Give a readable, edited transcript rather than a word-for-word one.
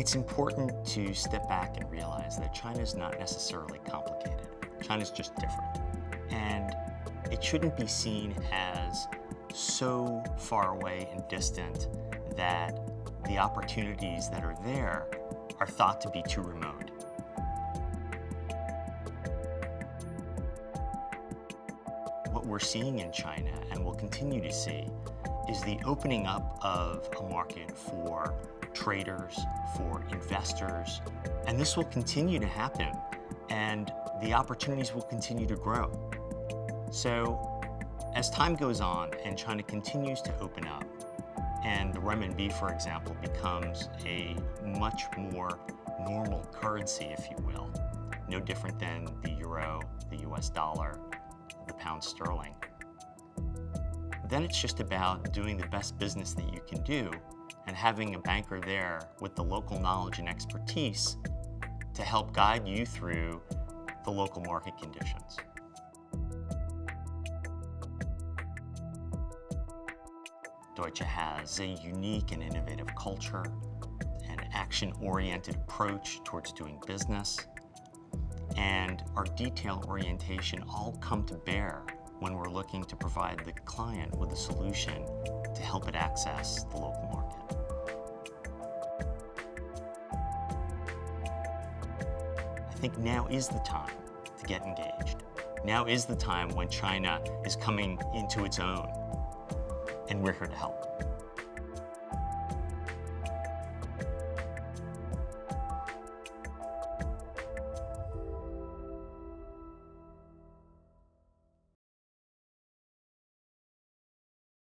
It's important to step back and realize that China's not necessarily complicated. China's just different. And it shouldn't be seen as so far away and distant that the opportunities that are there are thought to be too remote. What we're seeing in China, and will continue to see, is the opening up of a market for traders, for investors, and this will continue to happen, and the opportunities will continue to grow. So, as time goes on and China continues to open up, and the renminbi, for example, becomes a much more normal currency, if you will, no different than the euro, the US dollar, the pound sterling, then it's just about doing the best business that you can do and having a banker there with the local knowledge and expertise to help guide you through the local market conditions. Deutsche has a unique and innovative culture, an action-oriented approach towards doing business, and our detail orientation all come to bear when we're looking to provide the client with a solution to help it access the local market. I think now is the time to get engaged. Now is the time when China is coming into its own, and we're here to help.